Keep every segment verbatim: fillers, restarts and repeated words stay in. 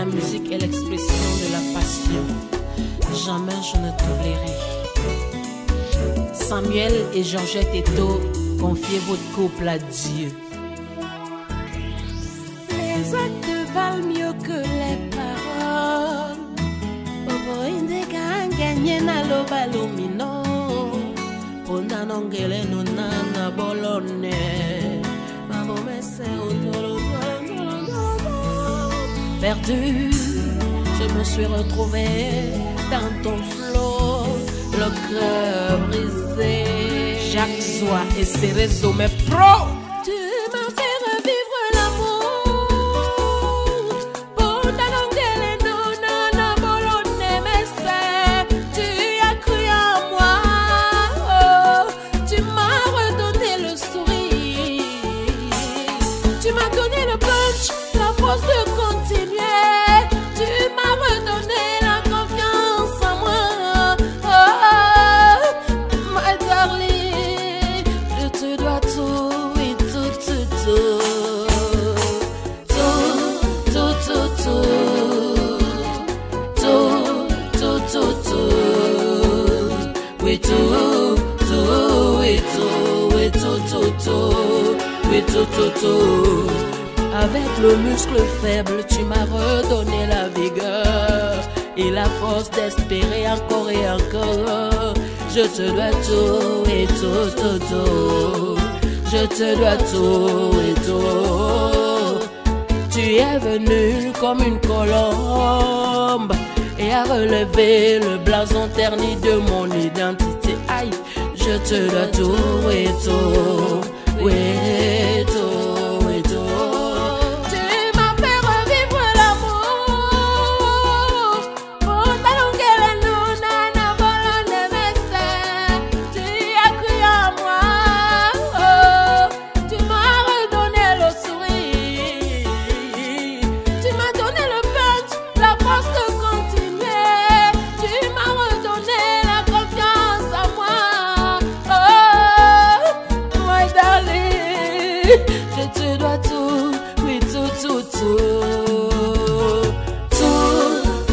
la musique est l'expression de la passion. Jamais je ne t'oublierai. Samuel et Georgette Eto, confiez votre couple à Dieu. Les actes valent mieux que les paroles. Perdu, je me suis retrouvé dans ton flot, le cœur brisé. Chaque soir et ses réseaux, mes pros. Tu m'as fait revivre l'amour. Pour ta langue, les nonana bolonais, mes sœurs. Tu as cru en moi. Oh, tu m'as redonné le sourire. Tu m'as donné le punch, la force de avec le muscle faible, tu m'as redonné la vigueur et la force d'espérer encore et encore. Je te dois tout et tout, tout, tout. Je te dois tout et tout. Tu es venu comme une colombe et a relevé le blason terni de mon identité. Aïe, je te dois tout et tout. Oui, tout, oui, tout. Tu m'as fait revivre l'amour. Pour ta langue, les nonana volonne mes. Tu as cru en moi. Oh, tu m'as redonné le sourire. Tu m'as donné le punch, la force de continuer. Tu m'as redonné la confiance en moi. Oh, my darling. Je te dois tout, oui tout, tout, tout. Tout,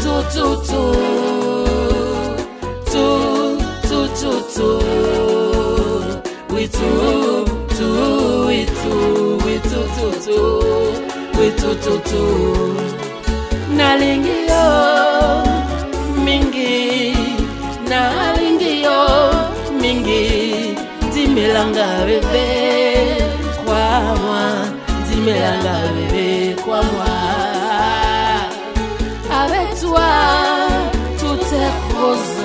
tout, tout, tout. Tout, tout, tout, tout. Oui tout, tout, oui tout, oui tout, tout, tout. Oui tout, tout, tout. Nalingi yo, mingi. Nalingi yo, mingi. Dimelanga bébé. Dis-moi, bébé, crois-moi. Avec toi, tout est rose.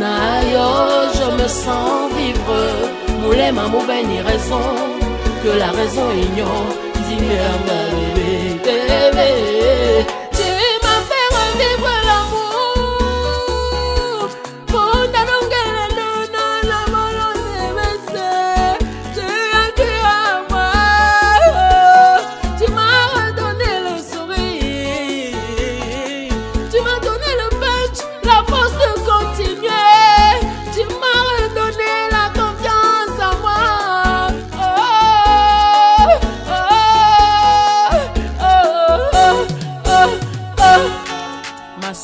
Nayo, je me sens vivre. Moulais, ma mauvaise ni raison, que la raison ignore. Dis-moi, bébé, bébé.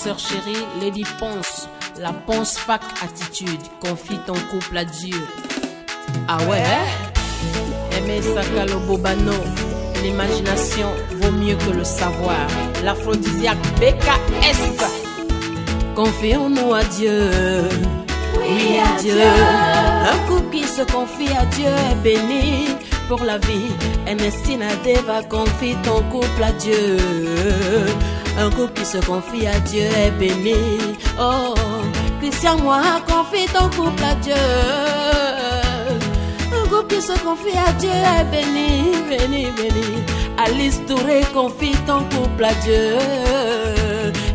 Sœur chérie, Lady Ponce, la Ponce Fac attitude, confie ton couple à Dieu. Ah ouais? Aimer Sakalo Bobano, l'imagination vaut mieux que le savoir. L'aphrodisiaque B K S, confions-nous à Dieu. Oui, à Dieu. Un couple qui se confie à Dieu est béni pour la vie. Ernestina Deva, confie ton couple à Dieu. Un couple qui se confie à Dieu est béni. Oh, Christian, moi, confie ton couple à Dieu. Un couple qui se confie à Dieu est béni, béni, béni. Alice Touré, confie ton couple à Dieu.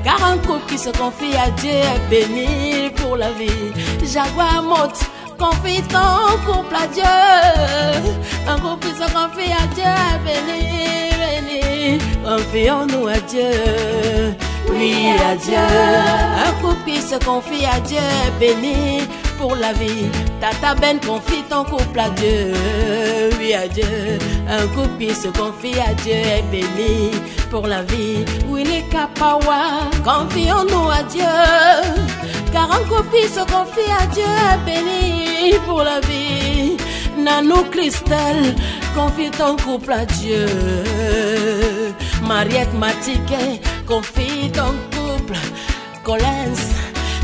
Car un couple qui se confie à Dieu est béni pour la vie. Jaguar Mote, confie ton couple à Dieu. Un couple qui se confie à Dieu est béni. Confions-nous à Dieu, oui à Dieu. Un couple qui se confie à Dieu est béni pour la vie. Tata Ben confie ton couple à Dieu, oui à Dieu. Un couple qui se confie à Dieu est béni pour la vie. Oui les kapawa, confions-nous à Dieu, car un couple qui se confie à Dieu est béni pour la vie. Nanou Christelle, confie ton couple à Dieu. Mariette Mathieu, confie ton couple. Collins,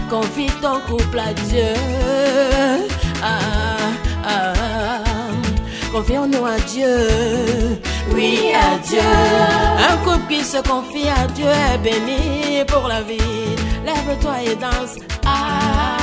confie ton couple à Dieu. Ah, ah, ah. Confions-nous à Dieu. Oui, à Dieu. Un couple qui se confie à Dieu est béni pour la vie. Lève-toi et danse. Ah.